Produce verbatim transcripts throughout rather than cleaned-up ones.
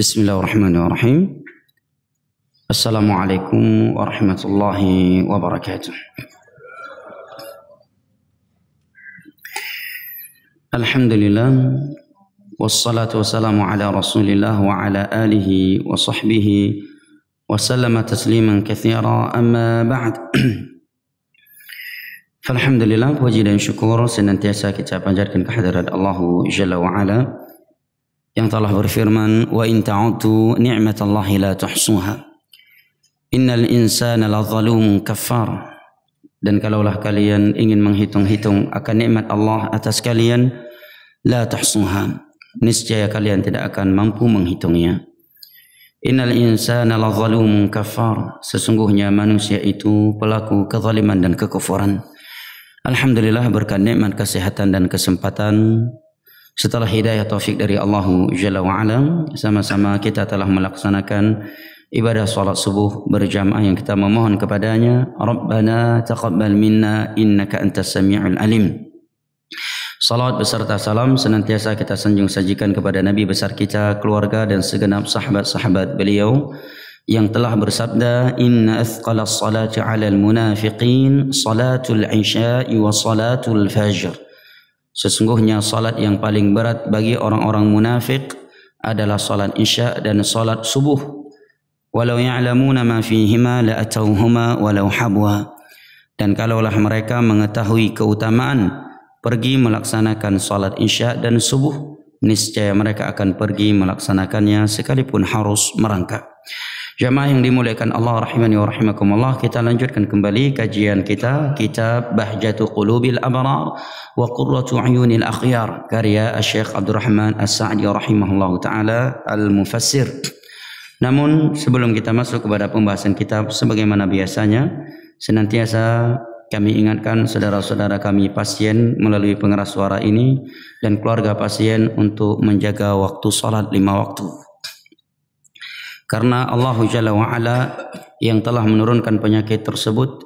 Bismillahirrahmanirrahim. Assalamualaikum warahmatullahi wabarakatuh. Alhamdulillah, wassalatu wassalamu ala Rasulillah wa ala alihi wa sahbihi wa sallama tasliman katsira, amma ba'd. Alhamdulillah, puji dan syukur senantiasa kita panjatkan kehadirat Allah Jalla wa Ala yang telah berfirman, wa in ta'uddu ni'matallahi la tuhsuha, innal insana lazalumun kaffar. Dan kalaulah kalian ingin menghitung-hitung akan nikmat Allah atas kalian, la tuhsuha, niscaya kalian tidak akan mampu menghitungnya. Innal insana lazalumun kaffar, sesungguhnya manusia itu pelaku kezaliman dan kekufuran. Alhamdulillah, berkat nikmat kesehatan dan kesempatan setelah hidayah taufik dari Allah Jalla wa Ala, sama-sama kita telah melaksanakan ibadah salat subuh berjamaah yang kita memohon kepadanya, Rabbana taqabbal minna innaka antas sami'ul alim. Salat beserta salam senantiasa kita sanjung sajikan kepada Nabi besar kita, keluarga dan segenap sahabat-sahabat beliau yang telah bersabda, inna athqala as-salati 'alal munafiqin salatul 'isya'i wa salatul fajr. Sesungguhnya salat yang paling berat bagi orang-orang munafik adalah salat isya dan salat subuh. Walau ya'lamuna ma fihima la atauhuma walau habwa, dan kalaulah mereka mengetahui keutamaan pergi melaksanakan salat isya dan subuh, niscaya mereka akan pergi melaksanakannya sekalipun harus merangkak. Jamaah yang dimuliakan Allah rahimani wa rahimakumullah, kita lanjutkan kembali kajian kita kitab Bahjatu Qulubi Abrar Wa Qurratu 'Uyunil Akhyar karya Syekh Abdul Rahman As-Sa'di rahimahullahu taala al-mufassir. Namun sebelum kita masuk kepada pembahasan kitab, sebagaimana biasanya senantiasa kami ingatkan saudara-saudara kami pasien melalui pengeras suara ini dan keluarga pasien untuk menjaga waktu salat lima waktu. Karena Allah Jalla wa Ala yang telah menurunkan penyakit tersebut,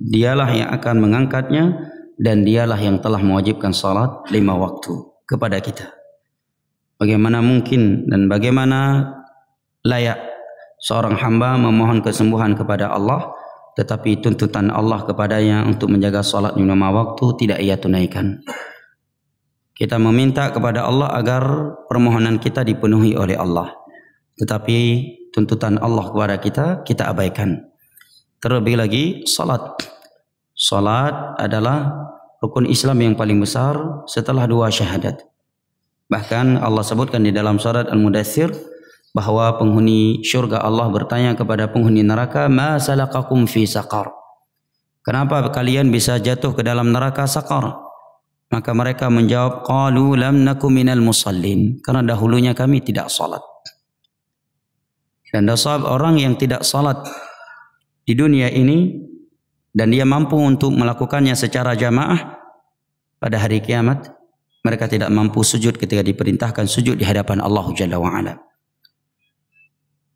dialah yang akan mengangkatnya dan dialah yang telah mewajibkan salat lima waktu kepada kita. Bagaimana mungkin dan bagaimana layak seorang hamba memohon kesembuhan kepada Allah, tetapi tuntutan Allah kepadanya untuk menjaga salat lima waktu tidak ia tunaikan. Kita meminta kepada Allah agar permohonan kita dipenuhi oleh Allah, tetapi tuntutan Allah kepada kita, kita abaikan. Terlebih lagi salat. Salat adalah rukun Islam yang paling besar setelah dua syahadat. Bahkan Allah sebutkan di dalam surat Al-Mudathir bahwa penghuni syurga Allah bertanya kepada penghuni neraka, ma salakakum fi saqar, kenapa kalian bisa jatuh ke dalam neraka saqar? Maka mereka menjawab, qalu lam nakum minal musallin, karena dahulunya kami tidak salat. Dan dasar orang yang tidak salat di dunia ini dan dia mampu untuk melakukannya secara jamaah, pada hari kiamat mereka tidak mampu sujud ketika diperintahkan sujud di hadapan Allah Jalla wa Ala.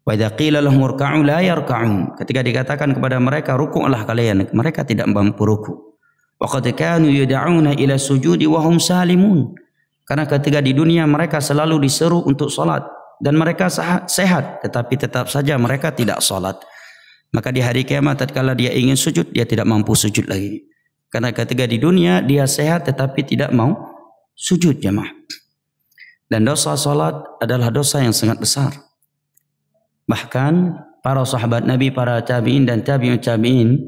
Wa idza qila lahum irka'u la yarka'un, ketika dikatakan kepada mereka rukuklah kalian, mereka tidak mampu ruku. Wa qad kanu yad'una ila sujudi wa hum salimun, karena ketika di dunia mereka selalu diseru untuk salat dan mereka sehat, tetapi tetap saja mereka tidak salat. Maka di hari kiamat tatkala dia ingin sujud, dia tidak mampu sujud lagi, karena ketika di dunia dia sehat tetapi tidak mau sujud jamaah. Dan dosa salat adalah dosa yang sangat besar. Bahkan para sahabat Nabi, para tabi'in dan tabi'ut tabi'in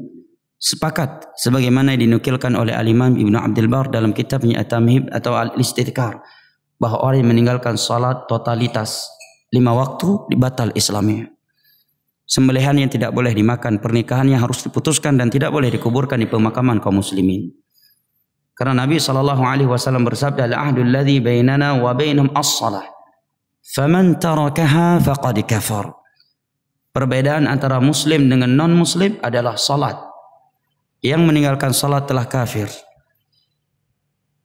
sepakat, sebagaimana dinukilkan oleh Al-Imam Ibnu Abdil Bar dalam kitabnya At-Tamhid atau Al-Istithkar, bahwa orang yang meninggalkan salat totalitas lima waktu dibatal Islamnya. Sembelihan yang tidak boleh dimakan, pernikahan yang harus diputuskan dan tidak boleh dikuburkan di pemakaman kaum muslimin. Karena Nabi sallallahu alaihi wasallam bersabda, al-ahdul ladzi bainana wa bainahum as-salah, faman tarakaha faqad kafar. Perbedaan antara muslim dengan non-muslim adalah salat. Yang meninggalkan salat telah kafir.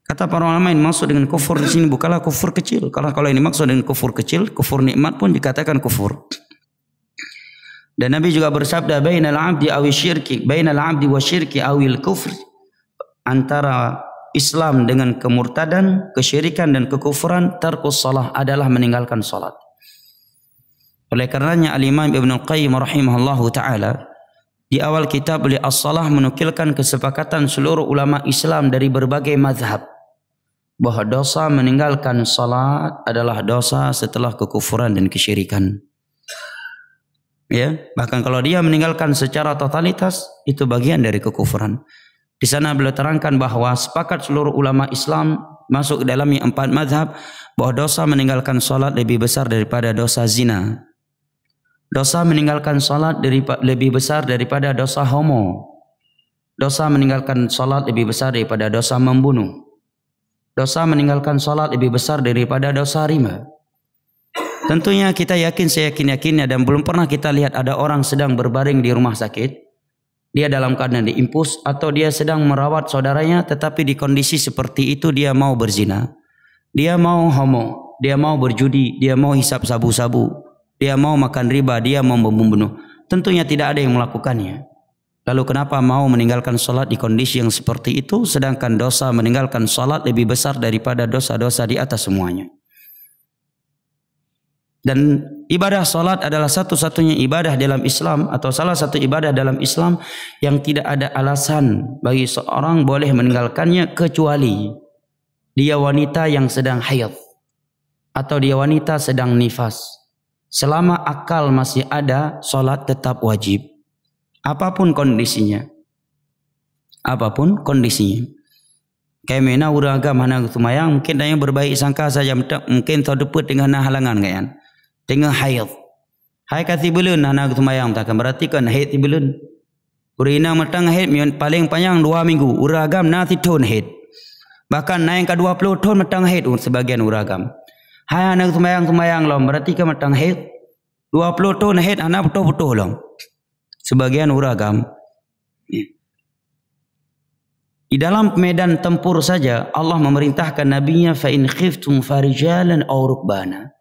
Kata para ulama, yang maksud dengan kufur di sini bukanlah kufur kecil. Karena kalau ini maksud dengan kufur kecil, kufur nikmat pun dikatakan kufur. Dan Nabi juga bersabda, bainal abdi awi syirki, bainal abdi wa syirki awil kufri, antara Islam dengan kemurtadan, kesyirikan dan kekufuran, tarkus salah adalah meninggalkan salat. Oleh karenanya Al-Imam Ibnu Qayyim rahimahullahu ta'ala di awal kitab beliau As-Salah menukilkan kesepakatan seluruh ulama Islam dari berbagai mazhab bahwa dosa meninggalkan salat adalah dosa setelah kekufuran dan kesyirikan. Ya, bahkan kalau dia meninggalkan secara totalitas itu bagian dari kekufuran. Di sana beliau terangkan bahwa sepakat seluruh ulama Islam masuk dalamnya empat mazhab bahwa dosa meninggalkan salat lebih besar daripada dosa zina. Dosa meninggalkan salat lebih besar daripada dosa homo. Dosa meninggalkan salat lebih besar daripada dosa membunuh. Dosa meninggalkan salat lebih besar daripada dosa riba. Tentunya kita yakin, saya yakin-yakinnya, dan belum pernah kita lihat ada orang sedang berbaring di rumah sakit. Dia dalam keadaan diimpus atau dia sedang merawat saudaranya, tetapi di kondisi seperti itu dia mau berzina, dia mau homo, dia mau berjudi, dia mau hisap sabu-sabu, dia mau makan riba, dia mau membunuh. Tentunya tidak ada yang melakukannya. Lalu kenapa mau meninggalkan salat di kondisi yang seperti itu, sedangkan dosa meninggalkan salat lebih besar daripada dosa-dosa di atas semuanya. Dan ibadah salat adalah satu-satunya ibadah dalam Islam atau salah satu ibadah dalam Islam yang tidak ada alasan bagi seorang boleh meninggalkannya kecuali dia wanita yang sedang haid atau dia wanita sedang nifas. Selama akal masih ada, salat tetap wajib apapun kondisinya. Apapun kondisinya. Kayak mana urang agama mana tumayang mungkin yang berbaik sangka saja mungkin terdepat dengan halangan kayan. Tengah haid. Hai kati belun anak tumayang takkan berarti kan haid belun. Urina matang haid paling panjang dua minggu. Uragam nanti tahun haid. Bahkan naik ke dua puluh tahun matang haid sebagian uragam. Hai anak tumayang tumayang lom berarti kan matang haid. dua puluh tahun haid anak betul-betul lom. Sebagian uragam. Di dalam medan tempur saja Allah memerintahkan nabinya fa in khiftum farijalan aw rukbana.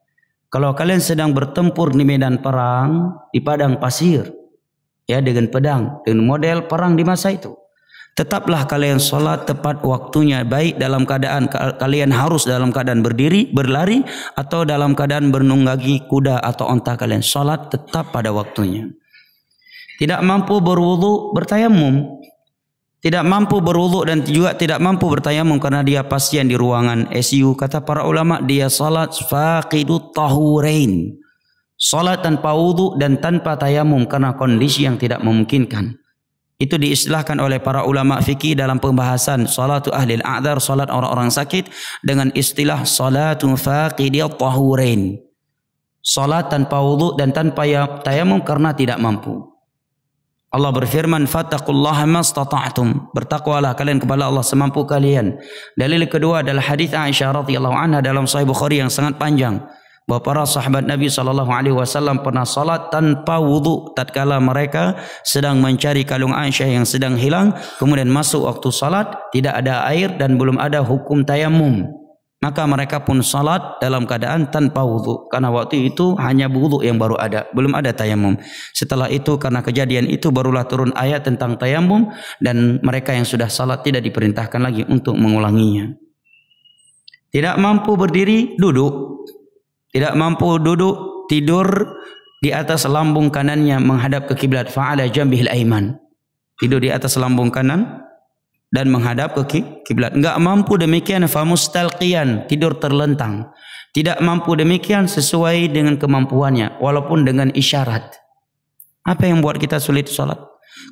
Kalau kalian sedang bertempur di medan perang, di padang pasir, ya dengan pedang, dengan model perang di masa itu, tetaplah kalian sholat tepat waktunya, baik dalam keadaan kalian harus dalam keadaan berdiri, berlari, atau dalam keadaan menunggangi kuda atau onta kalian. Sholat tetap pada waktunya. Tidak mampu berwudu, bertayamum. Tidak mampu berwudu dan juga tidak mampu bertayamum karena dia pasien di ruangan I C U. Kata para ulama, dia salat faqidut tahurain. Salat tanpa wudu dan tanpa tayamum karena kondisi yang tidak memungkinkan. Itu diistilahkan oleh para ulama fikih dalam pembahasan salatu ahlil a'dzar, salat orang-orang sakit, dengan istilah salatu faqidut tahurain. Salat tanpa wudu dan tanpa tayamum karena tidak mampu. Allah berfirman, "Fattaqullaha mastata'tum." Bertakwalah kalian kepada Allah semampu kalian. Dalil kedua adalah hadis Aisyah radhiyallahu anha dalam Sahih Bukhari yang sangat panjang bahwa para sahabat Nabi sallallahu alaihi wasallam pernah salat tanpa wudu tatkala mereka sedang mencari kalung Aisyah yang sedang hilang, kemudian masuk waktu salat, tidak ada air dan belum ada hukum tayamum. Maka mereka pun salat dalam keadaan tanpa wudu karena waktu itu hanya wudu yang baru ada, belum ada tayamum. Setelah itu karena kejadian itu barulah turun ayat tentang tayamum dan mereka yang sudah salat tidak diperintahkan lagi untuk mengulanginya. Tidak mampu berdiri, duduk. Tidak mampu duduk, tidur di atas lambung kanannya menghadap ke kiblat, fa'ala jambihil aiman. Tidur di atas lambung kanan dan menghadap ke kiblat. Enggak mampu demikian famustalqiyan, tidur terlentang. Tidak mampu demikian sesuai dengan kemampuannya walaupun dengan isyarat. Apa yang buat kita sulit salat?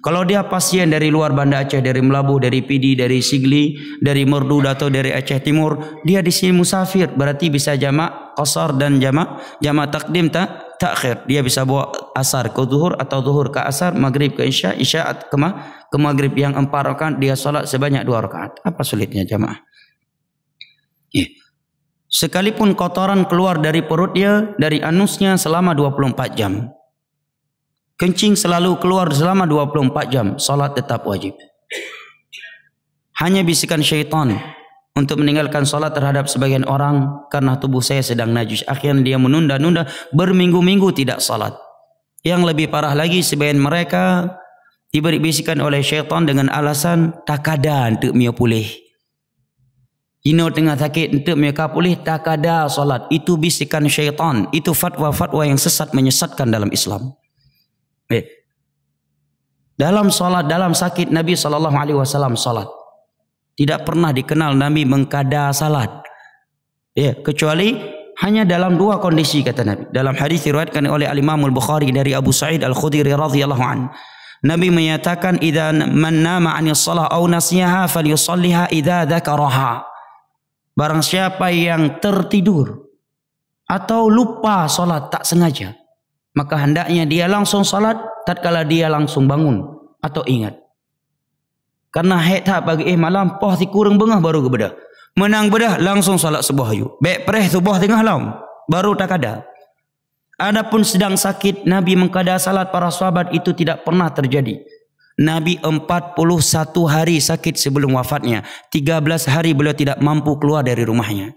Kalau dia pasien dari luar Banda Aceh, dari Melabu, dari Pidi, dari Sigli, dari Merdu atau dari Aceh Timur, dia di sini musafir, berarti bisa jamak qasar dan jamak jamak takdim tak takhir. Dia bisa bawa asar ke zuhur atau zuhur ke asar, maghrib ke isya, isya ke ma ke maghrib yang empat rakaat dia salat sebanyak dua rakaat. Apa sulitnya jamaah? Yeah. Sekalipun kotoran keluar dari perutnya, dari anusnya selama dua puluh empat jam. Kencing selalu keluar selama dua puluh empat jam, salat tetap wajib. Hanya bisikan syaitan untuk meninggalkan salat terhadap sebagian orang karena tubuh saya sedang najis. Akhirnya dia menunda-nunda berminggu-minggu tidak salat. Yang lebih parah lagi sebagian mereka diberi bisikan oleh syaitan dengan alasan tak kada untuk mio pulih. Ino tengah sakit, entuk mereka pulih tak ada solat. Itu bisikan syaitan. Itu fatwa-fatwa yang sesat menyesatkan dalam Islam. Eh. Dalam solat, dalam sakit Nabi sallallahu alaihi wasallam solat. Tidak pernah dikenal Nabi mengkada salat. Eh. Kecuali hanya dalam dua kondisi kata Nabi. Dalam hadis diriwayatkan oleh Imam Al Bukhari dari Abu Sa'id Al-Khudri radhiyallahu anhu. Nabi menyatakan idza man nama 'anil shalah aw nasiyaha falyusalliha idza dzakaraha. Barang siapa yang tertidur atau lupa salat tak sengaja, maka hendaknya dia langsung salat tatkala dia langsung bangun atau ingat. Karena hek tak pagi eh malam poh si kurang bengah baru ke bedah. Menang bedah langsung salat subuh ayu. Bek pereh subuh tengah malam baru tak ada. Adapun sedang sakit, Nabi mengkada salat para sahabat itu tidak pernah terjadi. Nabi empat puluh satu hari sakit sebelum wafatnya. tiga belas hari beliau tidak mampu keluar dari rumahnya.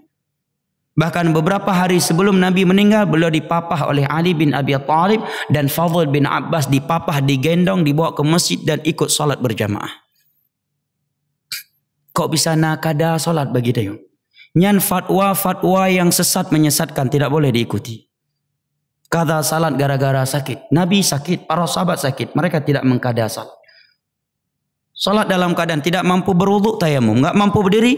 Bahkan beberapa hari sebelum Nabi meninggal, beliau dipapah oleh Ali bin Abi Thalib dan Fadl bin Abbas dipapah, digendong, dibawa ke masjid dan ikut salat berjamaah. Kok bisa nakada salat bagi dia? Nyan fatwa-fatwa yang sesat menyesatkan tidak boleh diikuti. Kada salat gara-gara sakit. Nabi sakit, para sahabat sakit. Mereka tidak mengkada salat. Salat dalam keadaan tidak mampu berwuduk tayamum. Tidak mampu berdiri,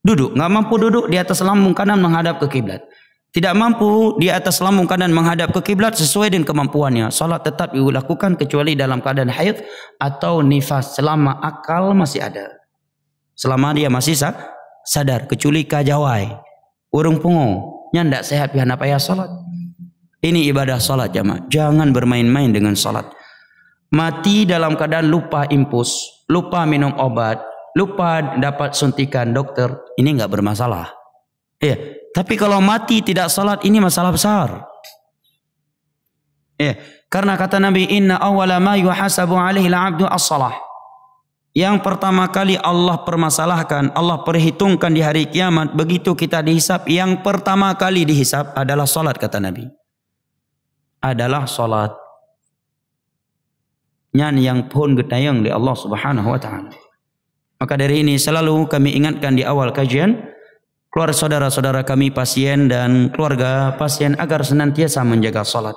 duduk. Tidak mampu duduk di atas lambung kanan menghadap ke kiblat. Tidak mampu di atas lambung kanan menghadap ke kiblat sesuai dengan kemampuannya. Salat tetap dilakukan kecuali dalam keadaan haid atau nifas. Selama akal masih ada. Selama dia masih sadar. Kecuali kajawai. Urung pungo. Yang tidak sehat biar apa ya salat. Ini ibadah salat jamaah. Jangan bermain-main dengan salat. Mati dalam keadaan lupa impus, lupa minum obat, lupa dapat suntikan dokter, ini enggak bermasalah. Ya, tapi kalau mati tidak salat ini masalah besar. Ya, karena kata Nabi, "Inna awwala ma yuhasabu 'alaihi al-'abdu as-salah." Yang pertama kali Allah permasalahkan, Allah perhitungkan di hari kiamat, begitu kita dihisap, yang pertama kali dihisap adalah salat kata Nabi. Adalah salat. Nyan yang pun getayang oleh Allah Subhanahu wa taala. Maka dari ini selalu kami ingatkan di awal kajian keluarga saudara-saudara kami pasien dan keluarga pasien agar senantiasa menjaga salat.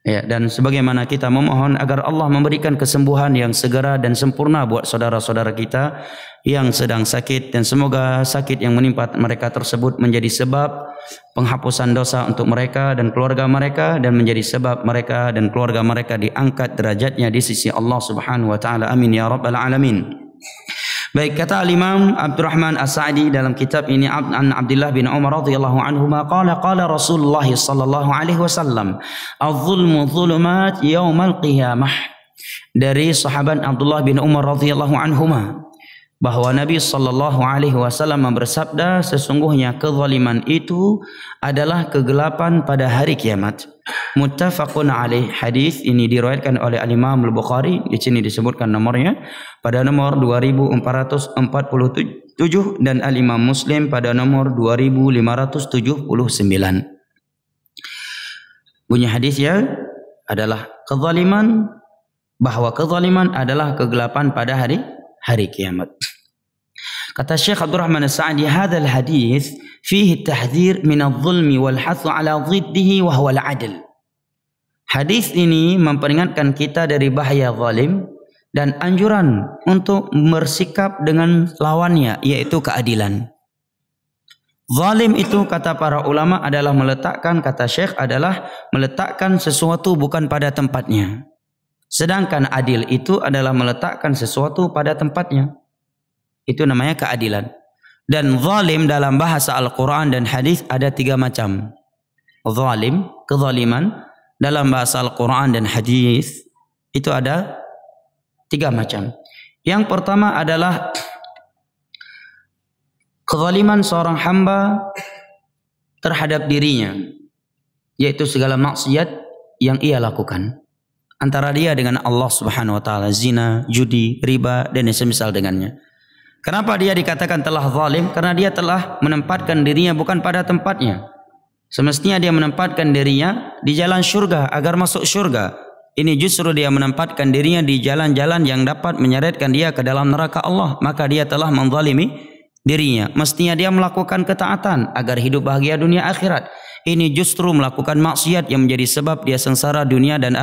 Ya, dan sebagaimana kita memohon agar Allah memberikan kesembuhan yang segera dan sempurna buat saudara-saudara kita yang sedang sakit, dan semoga sakit yang menimpa mereka tersebut menjadi sebab penghapusan dosa untuk mereka dan keluarga mereka, dan menjadi sebab mereka dan keluarga mereka diangkat derajatnya di sisi Allah Subhanahu wa taala. Amin ya rabbal alamin. Baik, kata Imam Abdul Rahman As-Sa'di dalam kitab ini, an Abdullah bin Umar radhiyallahu anhu qala qala Rasulullah sallallahu alaihi wasallam az-zulmu zulumat yaumal qiyamah. Dari sahabat Abdullah bin Umar radhiyallahu anhuma bahwa Nabi sallallahu alaihi wasallam bersabda, sesungguhnya kezaliman itu adalah kegelapan pada hari kiamat. Muttafaqun alaih. Hadis ini diriwayatkan oleh Imam Al Bukhari, di sini disebutkan nomornya pada nomor dua ribu empat ratus empat puluh tujuh dan Imam Muslim pada nomor dua ribu lima ratus tujuh puluh sembilan. Bunyi hadisnya adalah kezaliman, bahwa kezaliman adalah kegelapan pada hari hari kiamat. Kata Syekh Abdul Rahman As-Sa'di, hadzal hadis fihi at-tahdhir min adh-dhulmi wal hath 'ala dhiddihi wa huwa al-'adl. Hadis ini memperingatkan kita dari bahaya zalim dan anjuran untuk bersikap dengan lawannya, yaitu keadilan. Zalim itu kata para ulama adalah meletakkan, kata Syekh adalah meletakkan sesuatu bukan pada tempatnya. Sedangkan adil itu adalah meletakkan sesuatu pada tempatnya. Itu namanya keadilan. Dan zalim dalam bahasa Al-Quran dan hadis ada tiga macam. Zalim, kezaliman dalam bahasa Al-Quran dan hadis itu ada tiga macam. Yang pertama adalah kezaliman seorang hamba terhadap dirinya, yaitu segala maksiat yang ia lakukan antara dia dengan Allah Subhanahu wa taala, zina, judi, riba dan yang semisal dengannya. Kenapa dia dikatakan telah zalim? Karena dia telah menempatkan dirinya bukan pada tempatnya. Semestinya dia menempatkan dirinya di jalan syurga agar masuk syurga. Ini justru dia menempatkan dirinya di jalan-jalan yang dapat menyeretkan dia ke dalam neraka Allah. Maka dia telah menzalimi dirinya. Mestinya dia melakukan ketaatan agar hidup bahagia dunia akhirat. Ini justru melakukan maksiat yang menjadi sebab dia sengsara dunia dan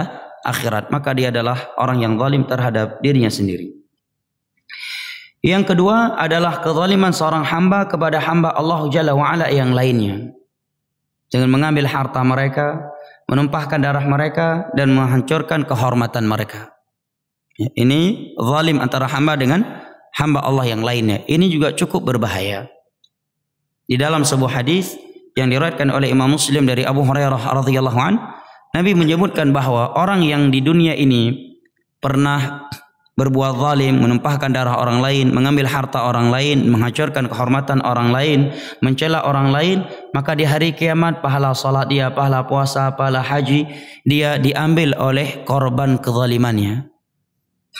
akhirat. Maka dia adalah orang yang zalim terhadap dirinya sendiri. Yang kedua adalah kezaliman seorang hamba kepada hamba Allah Jalla wa'ala yang lainnya. Dengan mengambil harta mereka, menumpahkan darah mereka, dan menghancurkan kehormatan mereka. Ini zalim antara hamba dengan hamba Allah yang lainnya. Ini juga cukup berbahaya. Di dalam sebuah hadis yang diriwayatkan oleh Imam Muslim dari Abu Hurairah radhiyallahu anhu, Nabi menyebutkan bahwa orang yang di dunia ini pernah berbuat zalim, menumpahkan darah orang lain, mengambil harta orang lain, menghancurkan kehormatan orang lain, mencela orang lain, maka di hari kiamat pahala salat dia, pahala puasa, pahala haji dia diambil oleh korban kezalimannya.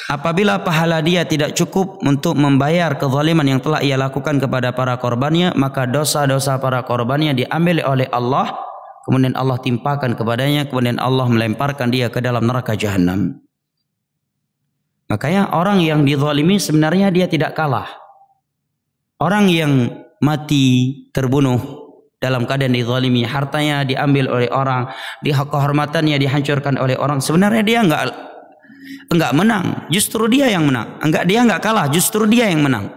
Apabila pahala dia tidak cukup untuk membayar kezaliman yang telah ia lakukan kepada para korbannya, maka dosa-dosa para korbannya diambil oleh Allah, kemudian Allah timpakan kepadanya, kemudian Allah melemparkan dia ke dalam neraka jahanam. Makanya orang yang dizalimi sebenarnya dia tidak kalah. Orang yang mati terbunuh dalam keadaan dizalimi, hartanya diambil oleh orang, kehormatannya dihancurkan oleh orang, sebenarnya dia enggak enggak menang, justru dia yang menang. Enggak dia enggak kalah, justru dia yang menang.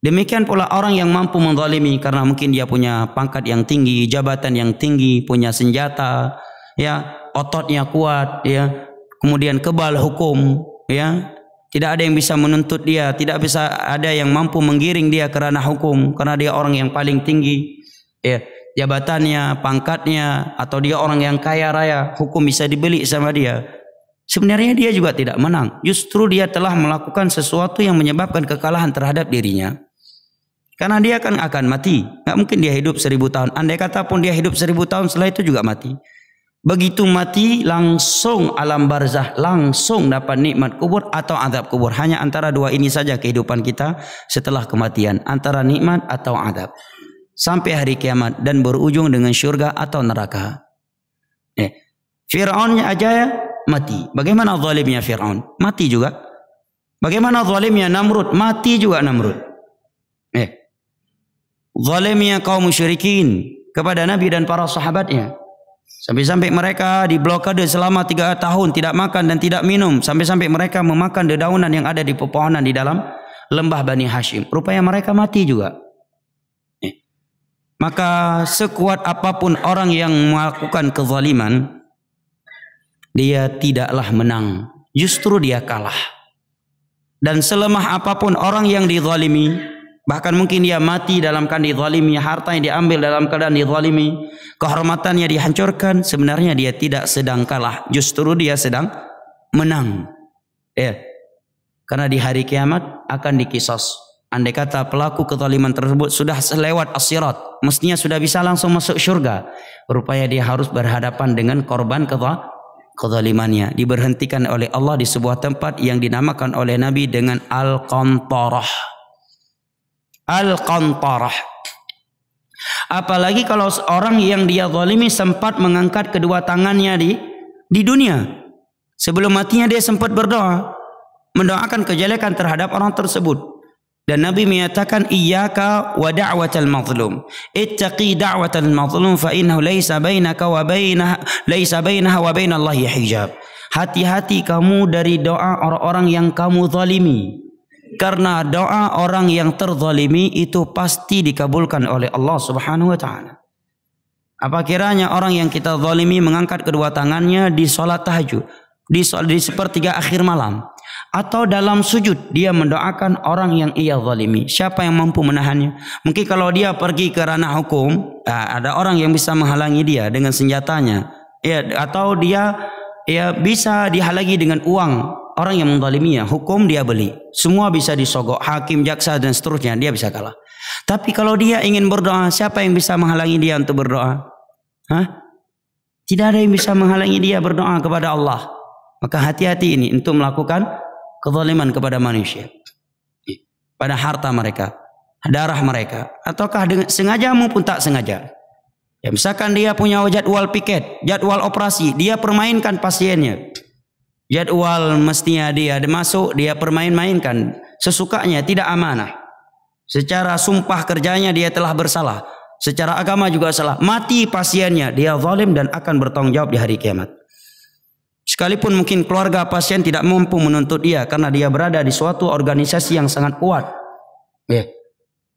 Demikian pula orang yang mampu menzalimi karena mungkin dia punya pangkat yang tinggi, jabatan yang tinggi, punya senjata, ya, ototnya kuat, ya. Kemudian kebal hukum, ya, tidak ada yang bisa menuntut dia, tidak bisa ada yang mampu menggiring dia kerana hukum, karena dia orang yang paling tinggi, ya, jabatannya, pangkatnya, atau dia orang yang kaya raya, hukum bisa dibeli sama dia. Sebenarnya dia juga tidak menang, justru dia telah melakukan sesuatu yang menyebabkan kekalahan terhadap dirinya, karena dia kan akan mati, nggak mungkin dia hidup seribu tahun. Andai kata pun dia hidup seribu tahun, setelah itu juga mati. Begitu mati langsung alam barzah, langsung dapat nikmat kubur atau azab kubur. Hanya antara dua ini saja kehidupan kita setelah kematian, antara nikmat atau azab, sampai hari kiamat dan berujung dengan syurga atau neraka. Eh, Fir'aunnya aja ya, mati. Bagaimana zalimnya Fir'aun? Mati juga. Bagaimana zalimnya Namrud? Mati juga Namrud. Eh, zalimnya kaum musyrikin kepada Nabi dan para sahabatnya. Sampai-sampai mereka diblokade selama tiga tahun tidak makan dan tidak minum. Sampai-sampai mereka memakan dedaunan yang ada di pepohonan di dalam lembah Bani Hashim. Rupanya mereka mati juga. Eh. Maka sekuat apapun orang yang melakukan kezaliman, dia tidaklah menang. Justru dia kalah. Dan selemah apapun orang yang dizalimi, bahkan mungkin dia mati dalam keadaan dizalimi, harta yang diambil dalam keadaan dizalimi, kehormatannya dihancurkan, sebenarnya dia tidak sedang kalah, justru dia sedang menang. Ya. Yeah. Karena di hari kiamat akan dikisos. Andai kata pelaku kezaliman tersebut sudah selewat as-sirat, mestinya sudah bisa langsung masuk syurga. Rupanya dia harus berhadapan dengan korban kezaliman. Kezalimannya diberhentikan oleh Allah di sebuah tempat yang dinamakan oleh Nabi dengan Al-Qantarah. Al-Qantarah. Apalagi kalau orang yang dia zalimi sempat mengangkat kedua tangannya di di dunia. Sebelum matinya dia sempat berdoa, mendoakan kejelekan terhadap orang tersebut. Dan Nabi menyatakan, iyyaka wa da'watal mazlum. Ittaqi da'watal mazlum fa innahu laysa bainaka wa bainaha laysa bainaha wa bainallahi hijab. Hati-hati kamu dari doa orang-orang yang kamu zalimi. Karena doa orang yang terzalimi itu pasti dikabulkan oleh Allah Subhanahu wa taala. Apa kiranya orang yang kita zalimi mengangkat kedua tangannya di salat tahajud, di di sepertiga akhir malam, atau dalam sujud dia mendoakan orang yang ia zalimi. Siapa yang mampu menahannya? Mungkin kalau dia pergi ke ranah hukum, ada orang yang bisa menghalangi dia dengan senjatanya, ya, atau dia ya bisa dihalangi dengan uang. Orang yang menzaliminya, hukum dia beli. Semua bisa disogok, hakim, jaksa, dan seterusnya. Dia bisa kalah. Tapi kalau dia ingin berdoa, siapa yang bisa menghalangi dia untuk berdoa? Hah? Tidak ada yang bisa menghalangi dia berdoa kepada Allah. Maka hati-hati ini untuk melakukan kezaliman kepada manusia. Pada harta mereka, darah mereka. Ataukah dengan sengaja maupun tak sengaja. Ya, misalkan dia punya jadwal piket, jadwal operasi. Dia permainkan pasiennya. Jadwal mestinya dia masuk, dia permain-mainkan sesukanya, tidak amanah. Secara sumpah kerjanya dia telah bersalah, secara agama juga salah, mati pasiennya, dia zalim dan akan bertanggung jawab di hari kiamat. Sekalipun mungkin keluarga pasien tidak mampu menuntut dia karena dia berada di suatu organisasi yang sangat kuat. Ya.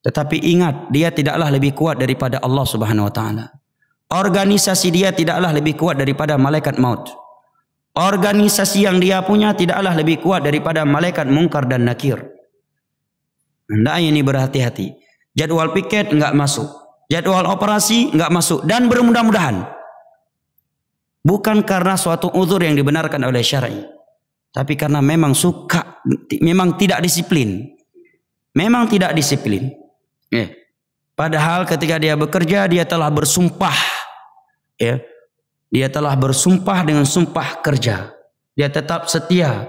Tetapi ingat, dia tidaklah lebih kuat daripada Allah Subhanahu wa taala. Organisasi dia tidaklah lebih kuat daripada malaikat maut. Organisasi yang dia punya tidaklah lebih kuat daripada malaikat mungkar dan nakir. Hendaknya ini berhati-hati. Jadwal piket enggak masuk. Jadwal operasi enggak masuk dan bermudah-mudahan. Bukan karena suatu uzur yang dibenarkan oleh syar'i, tapi karena memang suka, memang tidak disiplin, memang tidak disiplin. Yeah. Padahal ketika dia bekerja, dia telah bersumpah, yeah. dia telah bersumpah dengan sumpah kerja, dia tetap setia,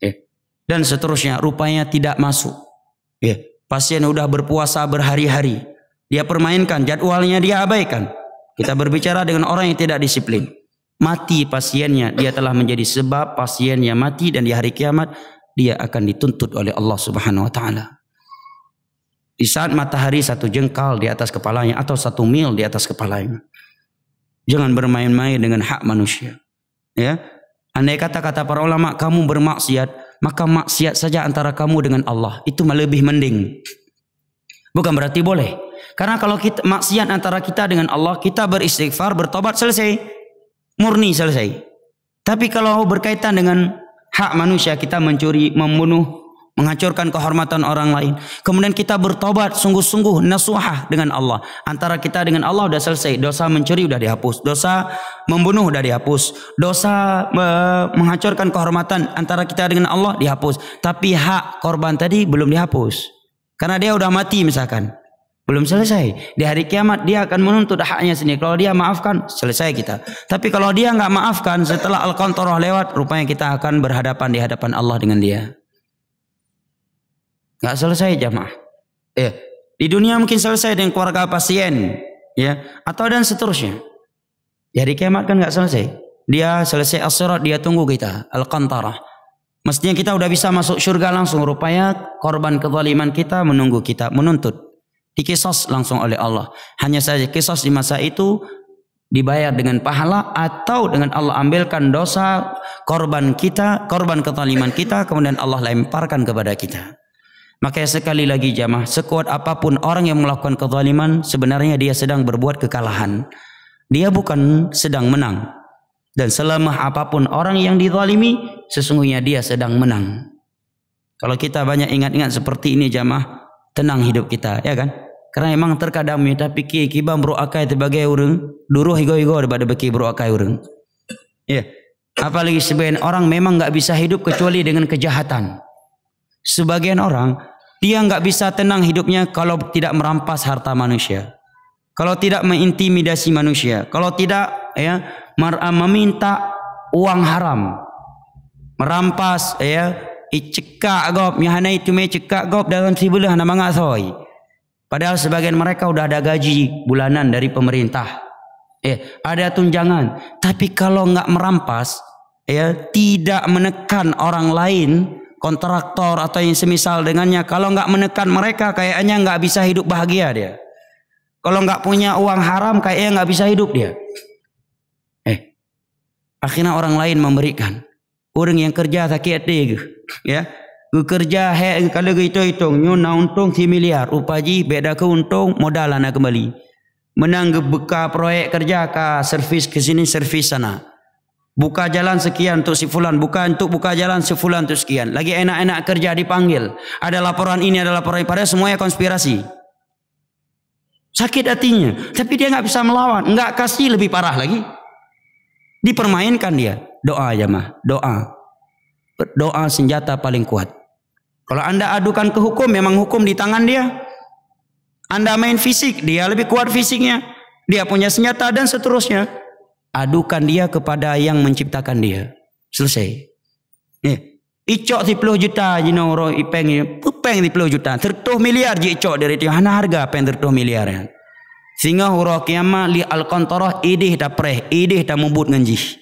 yeah. dan seterusnya. Rupanya tidak masuk. Yeah. Pasien sudah berpuasa berhari-hari, dia permainkan jadwalnya, dia abaikan. Kita berbicara dengan orang yang tidak disiplin. Mati pasiennya, dia telah menjadi sebab pasiennya mati dan di hari kiamat dia akan dituntut oleh Allah Subhanahu wa taala. Di saat matahari satu jengkal di atas kepalanya atau satu mil di atas kepalanya. Jangan bermain-main dengan hak manusia. Ya. Andai kata-kata para ulama, kamu bermaksiat, maka maksiat saja antara kamu dengan Allah. Itu lebih mending. Bukan berarti boleh. Karena kalau kita maksiat antara kita dengan Allah, kita beristighfar, bertobat, selesai. Murni selesai. Tapi kalau berkaitan dengan hak manusia, kita mencuri, membunuh, menghancurkan kehormatan orang lain, kemudian kita bertobat sungguh-sungguh nasuhah dengan Allah. Antara kita dengan Allah sudah selesai. Dosa mencuri sudah dihapus, dosa membunuh sudah dihapus, dosa menghancurkan kehormatan antara kita dengan Allah dihapus. Tapi hak korban tadi belum dihapus. Karena dia sudah mati misalkan. Belum selesai. Di hari kiamat dia akan menuntut haknya sendiri. Kalau dia maafkan, selesai kita. Tapi kalau dia nggak maafkan, setelah Al-Qantarah lewat, rupanya kita akan berhadapan di hadapan Allah dengan dia. Nggak selesai jamaah. Eh, di dunia mungkin selesai dengan keluarga pasien, ya, atau dan seterusnya. Di hari kiamat kan nggak selesai. Dia selesai as-sirat, dia tunggu kita Al-Qantarah. Mestinya kita udah bisa masuk surga langsung. Rupanya korban kezaliman kita menunggu kita menuntut. Dikisos langsung oleh Allah. Hanya saja kisos di masa itu dibayar dengan pahala atau dengan Allah ambilkan dosa korban kita, korban kezaliman kita, kemudian Allah lemparkan kepada kita. Makanya sekali lagi jamaah, sekuat apapun orang yang melakukan kezaliman, sebenarnya dia sedang berbuat kekalahan. Dia bukan sedang menang. Dan selemah apapun orang yang dizalimi, sesungguhnya dia sedang menang. Kalau kita banyak ingat-ingat seperti ini jamaah, tenang hidup kita, ya kan? Karena emang terkadang kita pikir kibam bro akai sebagai orang duruh higo-higo daripada beki bro akai orang. Ya, apalagi sebagian orang memang nggak bisa hidup kecuali dengan kejahatan. Sebagian orang dia nggak bisa tenang hidupnya kalau tidak merampas harta manusia, kalau tidak mengintimidasi manusia, kalau tidak ya meminta uang haram, merampas ya cekak gop, nyahanai cuma cekak gop dalam sibulah nama nggak soy. Padahal sebagian mereka udah ada gaji bulanan dari pemerintah, eh, ada tunjangan. Tapi kalau nggak merampas, eh, tidak menekan orang lain, kontraktor atau yang semisal dengannya, kalau nggak menekan mereka, kayaknya nggak bisa hidup bahagia dia. Kalau nggak punya uang haram, kayaknya nggak bisa hidup dia. Eh, akhirnya orang lain memberikan. Orang yang kerja sakit hati, ya. Kerja hek kalau gitu hitung nyuna untung satu miliar upaji beda ke untung modal ana kembali menang buka proyek kerja ka servis ke sini servis sana buka jalan sekian untuk si fulan buka untuk buka jalan si fulan untuk sekian lagi enak-enak kerja dipanggil ada laporan ini ada laporan ini padahal semuanya konspirasi sakit hatinya tapi dia nggak bisa melawan nggak kasih lebih parah lagi dipermainkan dia doa aja mah doa doa senjata paling kuat. Kalau Anda adukan ke hukum, memang hukum di tangan dia. Anda main fisik, dia lebih kuat fisiknya. Dia punya senjata dan seterusnya. Adukan dia kepada yang menciptakan dia. Selesai. Eh, icok sepuluh juta, you know, ipeng, pupeng sepuluh juta. sepuluh miliar je icok dari dia. Hana harga peng sepuluh miliar. Ya. Sehingga hurah kiamat li Al-Qantarah idih tak perih, idih tak mubut nganjih.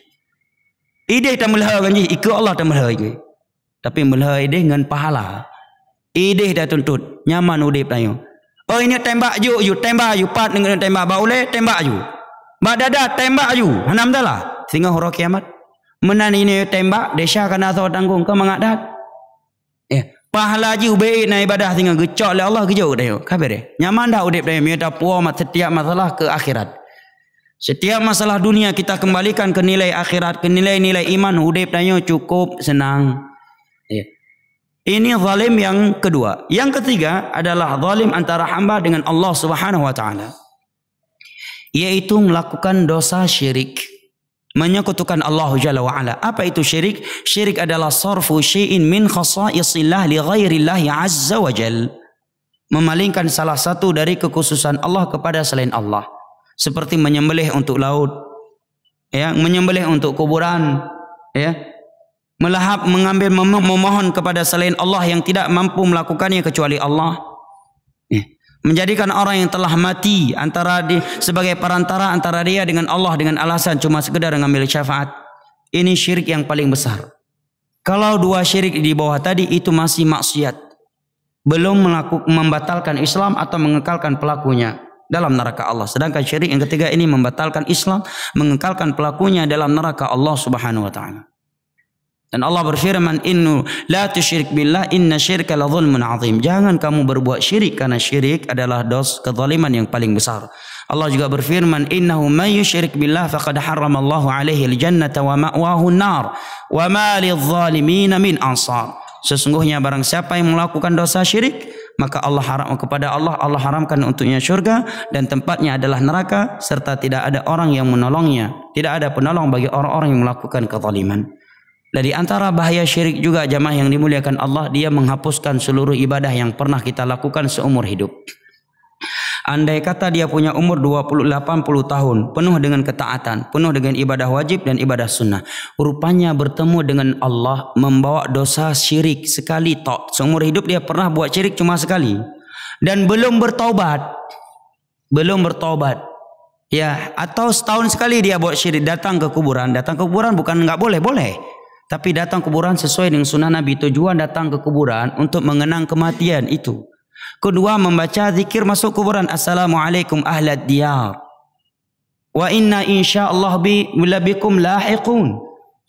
Ideh tak melahirkan je, ikut Allah tak melahirkan. Tapi melahirkan dengan pahala. Idih dah tuntut. Nyaman udih pelanyo. Oh ini tembak ju, you tembak you pat dengan tembak baule, tembak you. Badada tembak you. Hanam dalah. Sehingga huruf kiamat. Menan ini tembak desa kena asal tanggung ke mengadat. Eh, pahala ji baik na ibadah sehingga gecok oleh Allah gejau dah. Khabar eh. Nyaman dah udih pelanyo dah puas setiap masalah ke akhirat. Setiap masalah dunia kita kembalikan ke nilai akhirat, ke nilai-nilai iman, hudib tanya cukup senang. Ya. Ini zalim yang kedua. Yang ketiga adalah zalim antara hamba dengan Allah Subhanahu wa taala. Yaitu melakukan dosa syirik, menyekutukan Allah Jalla wa ala. Apa itu syirik? Syirik adalah sarfu syai'in min khasa'isillah li ghairillahi azza wa jalla. Memalingkan salah satu dari kekhususan Allah kepada selain Allah. Seperti menyembelih untuk laut, ya, menyembelih untuk kuburan, ya, melahap mengambil memohon kepada selain Allah yang tidak mampu melakukannya kecuali Allah, ya. Menjadikan orang yang telah mati antara di, sebagai perantara antara dia dengan Allah dengan alasan cuma sekedar mengambil syafaat. Ini syirik yang paling besar. Kalau dua syirik di bawah tadi itu masih maksiat, belum melakukan membatalkan Islam atau mengekalkan pelakunya dalam neraka Allah. Sedangkan syirik yang ketiga ini membatalkan Islam, mengekalkan pelakunya dalam neraka Allah Subhanahu wa taala. Dan Allah berfirman, "Innu la tusyrik billah, inna syirka la zulmun azim." Jangan kamu berbuat syirik karena syirik adalah dosa kezaliman yang paling besar. Allah juga berfirman, "Innahu may yusyrik billah faqad harramallahu alaihi al-jannata wa ma'wahu an-nar wa ma lidh-dhalimin min ansar." Sesungguhnya barang siapa yang melakukan dosa syirik, maka Allah haram kepada Allah, Allah haramkan untuknya syurga dan tempatnya adalah neraka, serta tidak ada orang yang menolongnya, tidak ada penolong bagi orang-orang yang melakukan kezaliman. Dan di antara bahaya syirik juga, jamaah yang dimuliakan Allah, dia menghapuskan seluruh ibadah yang pernah kita lakukan seumur hidup. Andai kata dia punya umur dua puluh delapan puluh tahun, penuh dengan ketaatan, penuh dengan ibadah wajib dan ibadah sunnah, rupanya bertemu dengan Allah membawa dosa syirik sekali tok. Seumur hidup dia pernah buat syirik cuma sekali dan belum bertaubat. Belum bertaubat. Ya, atau setahun sekali dia buat syirik, datang ke kuburan. Datang ke kuburan bukan enggak boleh, boleh. Tapi datang ke kuburan sesuai dengan sunnah Nabi. Tujuan datang ke kuburan untuk mengenang kematian itu. Kedua, membaca zikir masuk kuburan, assalamualaikum ahlad diyar wa inna insyaallah bikum lahiqun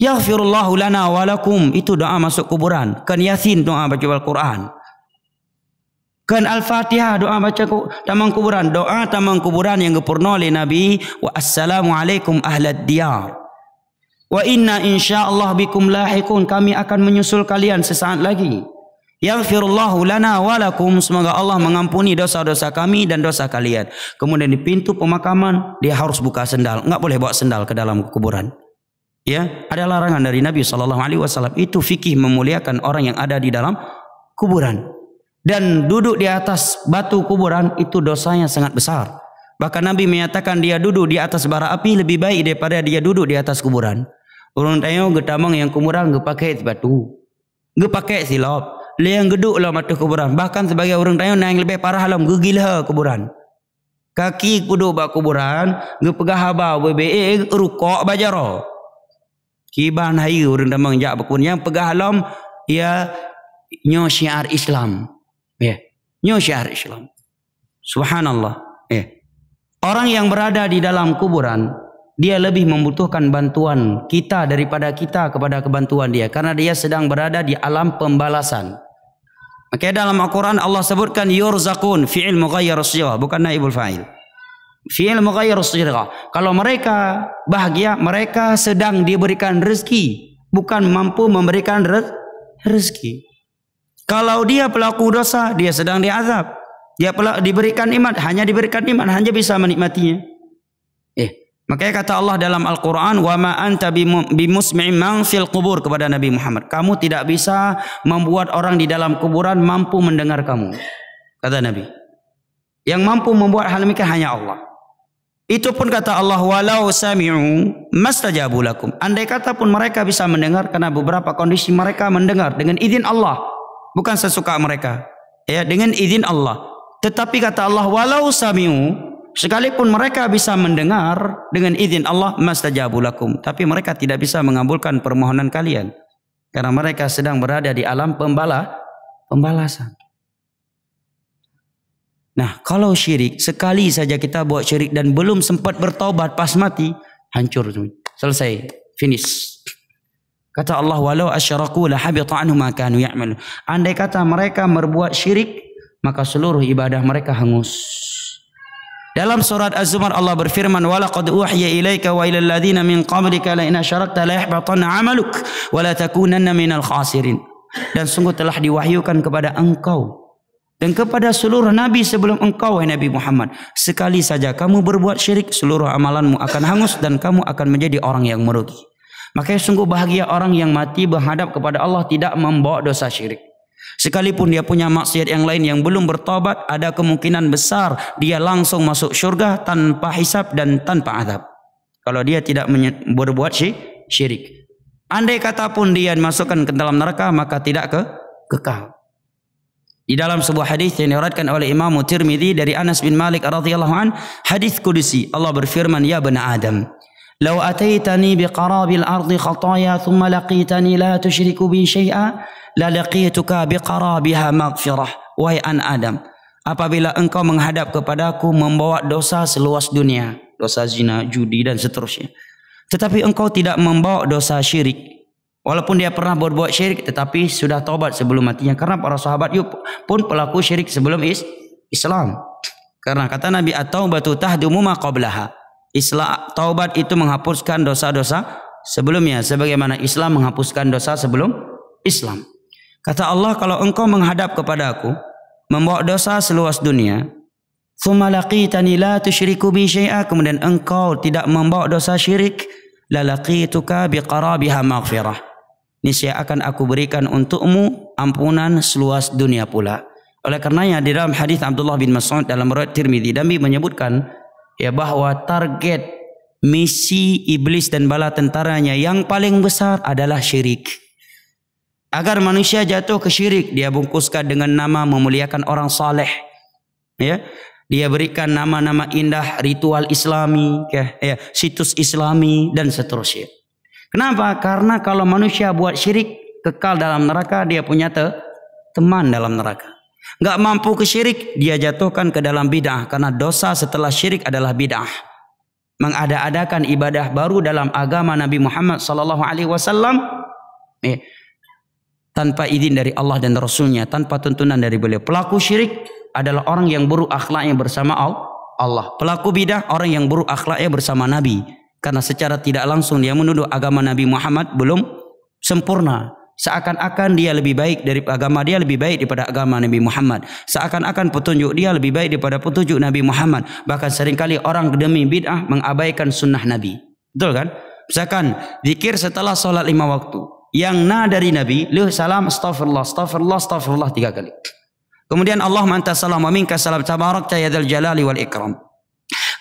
yaghfirullahu lana wa lakum. Itu doa masuk kuburan. Kan yasin doa baca Al-Quran, kan Al-Fatihah doa baca taman kuburan, doa taman kuburan yang gepurno oleh Nabi, wa assalamualaikum ahlad diyar wa inna insyaallah bikum lahiqun, kami akan menyusul kalian sesaat lagi. Yaghfirullahu lana wa lakum, semoga Allah mengampuni dosa-dosa kami dan dosa kalian. Kemudian di pintu pemakaman dia harus buka sendal, enggak boleh bawa sendal ke dalam kuburan. Ya, ada larangan dari Nabi sallallahu alaihi wasallam. Itu fikih memuliakan orang yang ada di dalam kuburan. Dan duduk di atas batu kuburan itu dosanya sangat besar. Bahkan Nabi menyatakan dia duduk di atas bara api lebih baik daripada dia duduk di atas kuburan. Urang tayo getamang yang kuburan ge pakai batu. Ge pakai silop. Liang geduk lah mata kuburan. Bahkan sebagai orang tanya yang lebih parah lah, gegilah kuburan. Kaki kuduk bak kuburan, gepegah haba bebe rukok bajaro. Kiban hai orang tamang jak bakun yang pegah lam ia nyo syiar Islam. Ya, nyo syiar Islam. Subhanallah. Ya. Orang yang berada di dalam kuburan dia lebih membutuhkan bantuan kita daripada kita kepada kebantuan dia, karena dia sedang berada di alam pembalasan. Maka dalam Al-Quran Allah sebutkan yurzaqun, fi'il mughayyir as-sigha, bukan naibul fa'il. Fi'il mughayyir as-sigha. Kalau mereka bahagia, mereka sedang diberikan rezeki, bukan mampu memberikan rezeki. Kalau dia pelaku dosa, dia sedang diazab. Dia diberikan nikmat, hanya diberikan nikmat, hanya bisa menikmatinya. Eh, Makanya kata Allah dalam Al-Quran, wa ma anta bimusmi'in man fil qubur, kepada Nabi Muhammad, kamu tidak bisa membuat orang di dalam kuburan mampu mendengar kamu. Kata Nabi, yang mampu membuat hal demikian hanya Allah. Itu pun kata Allah, walau sami'u mastajabu lakum, andai kata pun mereka bisa mendengar, karena beberapa kondisi mereka mendengar dengan izin Allah, bukan sesuka mereka, ya, dengan izin Allah. Tetapi kata Allah, walau sami'u, sekalipun mereka bisa mendengar dengan izin Allah, mastajabu lakum, tapi mereka tidak bisa mengabulkan permohonan kalian, karena mereka sedang berada di alam pembala pembalasan. Nah, kalau syirik, sekali saja kita buat syirik dan belum sempat bertaubat, pas mati, hancur. Selesai. Finish. Kata Allah, walau asyaraku la habita anhum ma kanu ya'malu. Andai kata mereka berbuat syirik, maka seluruh ibadah mereka hangus. Dalam surat Az-Zumar Allah berfirman, walaqad uhiya ilaika wa ilal ladzina min qablika la in asyrakta la yahbatanna 'amaluk wa la takunanna minal khasirin. Dan sungguh telah diwahyukan kepada engkau dan kepada seluruh nabi sebelum engkau, wahai Nabi Muhammad, sekali saja kamu berbuat syirik, seluruh amalanmu akan hangus dan kamu akan menjadi orang yang merugi. Makanya sungguh bahagia orang yang mati berhadap kepada Allah tidak membawa dosa syirik. Sekalipun dia punya maksiat yang lain yang belum bertobat, ada kemungkinan besar dia langsung masuk syurga tanpa hisab dan tanpa azab. Kalau dia tidak berbuat syirik. Andai kata pun dia dimasukkan ke dalam neraka, maka tidak ke kekal. Di dalam sebuah hadis yang diriwayatkan oleh Imam At-Tirmizi dari Anas bin Malik radhiyallahu an, hadis qudsi, Allah berfirman, ya bani Adam, "Law ataitani biqarabil ardi khataya thumma laqitani la tusyriku bi syai'a, la laqituka biqarabiha maghfirah." Wahai an Adam, apabila engkau menghadap kepadaku membawa dosa seluas dunia, dosa zina, judi dan seterusnya, tetapi engkau tidak membawa dosa syirik. Walaupun dia pernah berbuat syirik, tetapi sudah taubat sebelum matinya, karena para sahabat pun pelaku syirik sebelum Islam. Karena kata Nabi, at-taubatu tahdumu ma qablaha. Islam, taubat itu menghapuskan dosa-dosa sebelumnya, sebagaimana Islam menghapuskan dosa sebelum Islam. Kata Allah, kalau engkau menghadap kepada aku membawa dosa seluas dunia, thumma laqitani la tusyriku bi syai'a, kemudian engkau tidak membawa dosa syirik, la laqituka biqarabiha maghfirah, niscaya akan aku berikan untukmu ampunan seluas dunia pula. Oleh karenanya di dalam hadis Abdullah bin Mas'ud dalam riwayat Tirmizi, Nabi menyebutkan, ya, bahwa target misi iblis dan bala tentaranya yang paling besar adalah syirik. Agar manusia jatuh ke syirik, dia bungkuskan dengan nama memuliakan orang saleh. Ya, dia berikan nama-nama indah, ritual Islami, ya, ya, situs Islami dan seterusnya. Kenapa? Karena kalau manusia buat syirik, kekal dalam neraka, dia punya te teman dalam neraka. Nggak mampu ke syirik, dia jatuhkan ke dalam bid'ah, karena dosa setelah syirik adalah bid'ah. Mengada-adakan ibadah baru dalam agama Nabi Muhammad sallallahu alaihi wasallam tanpa izin dari Allah dan Rasulnya, tanpa tuntunan dari beliau. Pelaku syirik adalah orang yang buruk akhlaknya bersama Allah. Pelaku bid'ah orang yang buruk akhlaknya bersama Nabi, karena secara tidak langsung dia menuduh agama Nabi Muhammad belum sempurna. Seakan-akan dia lebih baik dari agama dia lebih baik daripada agama Nabi Muhammad. Seakan-akan petunjuk dia lebih baik daripada petunjuk Nabi Muhammad. Bahkan seringkali orang demi bid'ah mengabaikan sunnah Nabi. Betul kan? Misalkan zikir setelah solat lima waktu, yang na dari Nabi, lih salam astaghfirullah, astaghfirullah, astaghfirullah tiga kali. Kemudian Allahumma anta salam wa minka salam tabarakta ya dzal jalali wal ikram.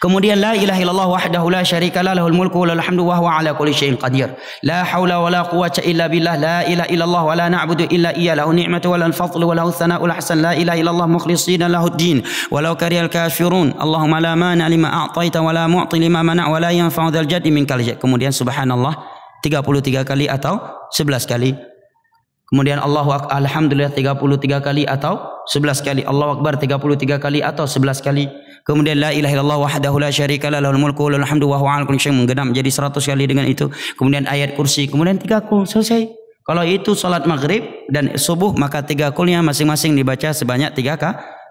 Kemudian la ilaha illallah wahdahu la syarika la lahul mulku wa lahul hamdu wa huwa ala kulli syai'in qadir. La haula wa la quwwata illa billah la ilaha illallah wa la na'budu illa iya lahu ni'matu wa lahul fadlu wa lahul thana'ul hasan la ilaha illallah mukhlisina lahud din walau karihal kafirun. Allahumma la mani lima a'taita wa la mu'ti lima mana' wa la yanfa'u dzal jaddi minkal jad. Kemudian subhanallah tiga puluh tiga kali atau sebelas kali. Kemudian Allahu akbar alhamdulillah tiga puluh tiga kali atau sebelas kali. Allahu akbar tiga puluh tiga kali atau sebelas kali. Kemudian la ilaha illallah wahdahu la syarika la lahul mulku wa lahul hamdu wa huwa ala kulli syai'in qadir, jadi seratus kali dengan itu. Kemudian ayat kursi, kemudian tiga kul, selesai. Kalau itu salat maghrib dan subuh, maka tiga kulnya masing-masing dibaca sebanyak tiga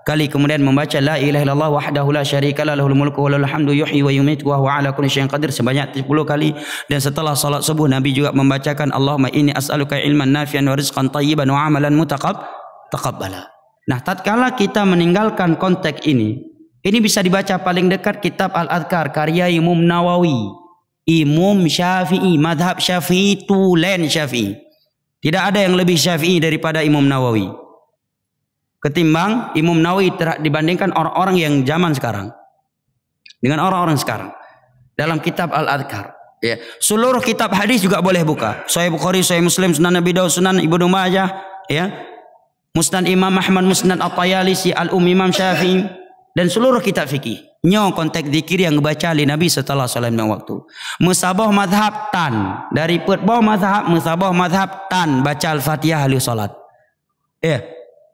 kali. Kemudian membaca la ilaha illallah wahdahu la syarika la lahul mulku wa lahul hamdu yuhyi wa yumiitu wa huwa ala kulli syai'in qadir sebanyak sepuluh kali. Dan setelah salat subuh Nabi juga membacakan Allahumma inni as'aluka ilman nafi'an wa rizqan thayyiban wa amalan mutaqabbala. Nah, tatkala kita meninggalkan konteks ini, ini bisa dibaca paling dekat kitab Al-Adhkar karya Imam Nawawi, Imam Syafi'i, madhab Syafi'i, tulen Syafi'i. Tidak ada yang lebih Syafi'i daripada Imam Nawawi. Ketimbang Imam Nawawi dibandingkan orang-orang yang zaman sekarang dengan orang-orang sekarang dalam kitab Al-Adhkar. Ya. Seluruh kitab hadis juga boleh buka. Sahih Bukhari, Sahih Muslim, Sunan Abu Dawud, Sunan Ibnu Majah, ya. Musnad Imam Ahmad, Musnad At-Tayalisi, Al-Umm Imam Syafi'i. Dan seluruh kitab fikih. Nyo kontak zikir yang dibaca oleh Nabi setelah salat lima waktu. Musabah mazhab tan. Dari putbah mazhab, musabah mazhab tan. Baca Al-Fatihah halus salat. Eh,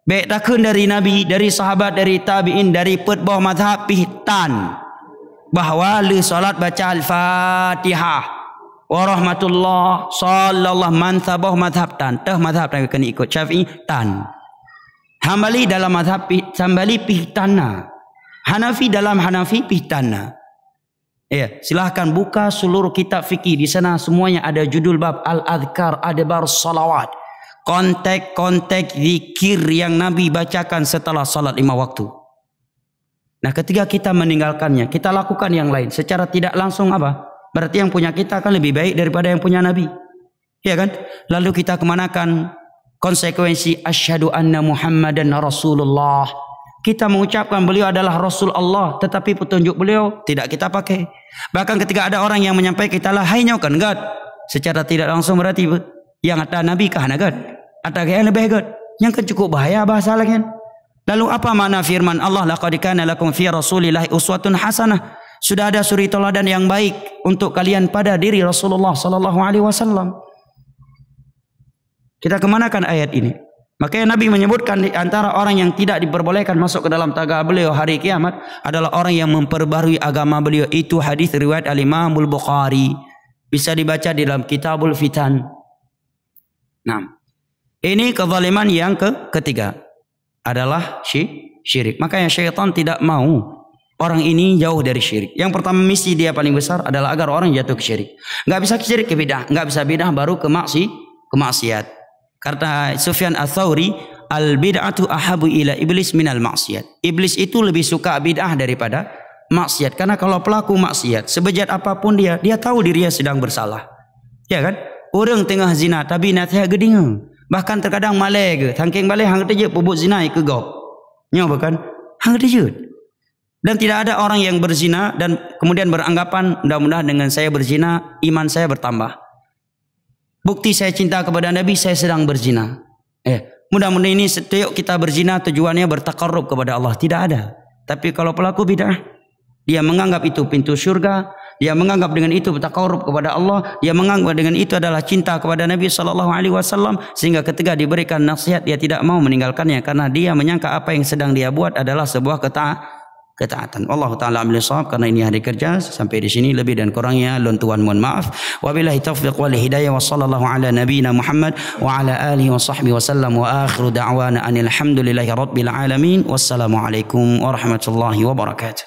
Baik takkan dari Nabi, dari sahabat, dari tabi'in, dari petbah mazhab pihtan bahawa le salat baca Al-Fatihah wa rahmatullah sallallahu mantabah mazhab tan. Tah mazhab tak kena ikut Syafi'i tan. Hambali dalam mazhab Hambali pihtana. Hanafi dalam Hanafi pihtana. Ya, silahkan buka seluruh kitab fikih di sana semuanya ada judul bab Al-Adhkar, ada bar salawat. Kontek-kontek zikir yang Nabi bacakan setelah salat lima waktu. Nah ketika kita meninggalkannya, kita lakukan yang lain. Secara tidak langsung apa? Berarti yang punya kita akan lebih baik daripada yang punya Nabi. Ya kan? Lalu kita kemanakan konsekuensi asyhadu anna Muhammadan Rasulullah. Kita mengucapkan beliau adalah Rasul Allah, tetapi petunjuk beliau tidak kita pakai. Bahkan ketika ada orang yang menyampaikan kita lah hanya kan God. Secara tidak langsung berarti yang ada Nabi kahana God. Atagaya lebih God. Yang kan cukup bahaya bahasa lain. Lalu apa makna firman Allah laqad kana lakum fi rasulillahi uswatun hasanah? Sudah ada suri teladan yang baik untuk kalian pada diri Rasulullah sallallahu alaihi wasallam. Kita kemanakan ayat ini? Makanya Nabi menyebutkan di antara orang yang tidak diperbolehkan masuk ke dalam taga beliau hari kiamat adalah orang yang memperbarui agama beliau. Itu hadis riwayat Al-Imam Al Bukhari. Bisa dibaca di dalam Kitabul Fitan. Nah. Ini kezaliman yang ke ketiga adalah syirik. Makanya syaitan tidak mau orang ini jauh dari syirik. Yang pertama misi dia paling besar adalah agar orang jatuh ke syirik. Nggak bisa ke syirik ke bidah, nggak bisa bidah baru ke maksi, ke maksiat. Karena Sufyan Ats-Tsauri al bid'atu ahabu ila iblis minal maksiat. Iblis itu lebih suka bidah daripada maksiat. Karena kalau pelaku maksiat sebejat apapun dia, dia tahu dirinya sedang bersalah. Ya kan? Orang tengah zina tapi natihah gedinga. Bahkan terkadang malai ke. Tangking balai hang terje pebut zina ke gop. Nyo bahkan hang terje. Dan tidak ada orang yang berzina dan kemudian beranggapan mudah-mudahan dengan saya berzina iman saya bertambah. Bukti saya cinta kepada Nabi saya sedang berzina. Eh, mudah-mudahan ini setiap kita berzina tujuannya bertaqarrub kepada Allah. Tidak ada. Tapi kalau pelaku bidah dia menganggap itu pintu syurga. Dia menganggap dengan itu bertaqarrub kepada Allah. Dia menganggap dengan itu adalah cinta kepada Nabi Sallallahu Alaihi Wasallam. Sehingga ketika diberikan nasihat, dia tidak mau meninggalkannya. Karena dia menyangka apa yang sedang dia buat adalah sebuah keta ketaatan. Allah Ta'ala ambil sahab. Karena ini hari kerja. Sampai di sini lebih dan kurangnya. Luntuan mohon maaf. Wabillahi taufiq wal hidayah. Wassallallahu ala nabiyina Muhammad. Wa ala alihi wa sahbihi wa sallam. Wa akhiru da'wana anilhamdulillahi rabbil alamin. Wassalamualaikum warahmatullahi wabarakatuh.